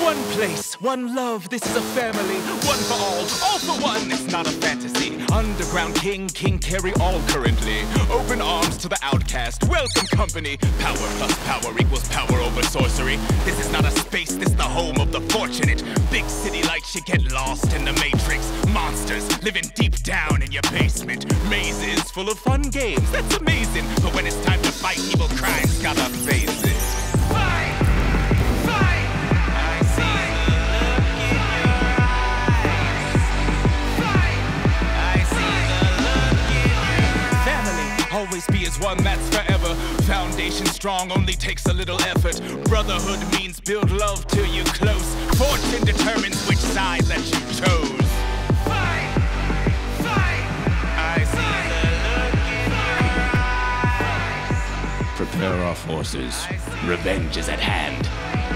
One place, one love, this is a family. One for all for one, it's not a fantasy. Underground king, carry all currently. Open arms to the outcast, welcome company. Power plus power equals power over sorcery. This is not a space, this is the home of the fortunate. Big city lights, you get lost in the matrix. Monsters living deep down in your basement. Mazes full of fun games, that's amazing. But when it's time to fight, evil crimes gotta face it. Always be as one, that's forever. Foundation strong, only takes a little effort. Brotherhood means build love till you close. Fortune determines which side that you chose. Fight! Fight! I see the look in your eyes. Prepare our forces. Revenge is at hand.